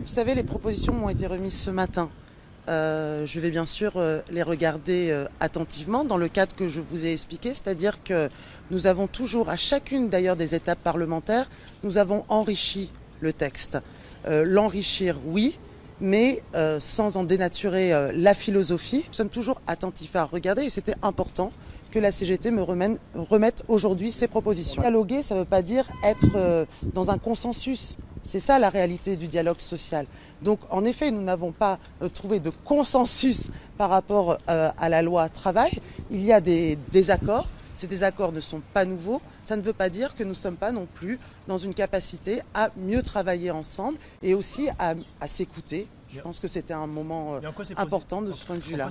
Vous savez, les propositions m'ont été remises ce matin. Je vais bien sûr les regarder attentivement dans le cadre que je vous ai expliqué, c'est-à-dire que nous avons toujours, à chacune d'ailleurs des étapes parlementaires, nous avons enrichi le texte. L'enrichir, oui, mais sans en dénaturer la philosophie. Nous sommes toujours attentifs à regarder et c'était important que la CGT me remette aujourd'hui ses propositions. Dialoguer, ça ne veut pas dire être dans un consensus. C'est ça la réalité du dialogue social. Donc en effet, nous n'avons pas trouvé de consensus par rapport à la loi Travail. Il y a des désaccords. Ces désaccords ne sont pas nouveaux. Ça ne veut pas dire que nous ne sommes pas non plus dans une capacité à mieux travailler ensemble et aussi à s'écouter. Je pense que c'était un moment important de ce point de vue-là.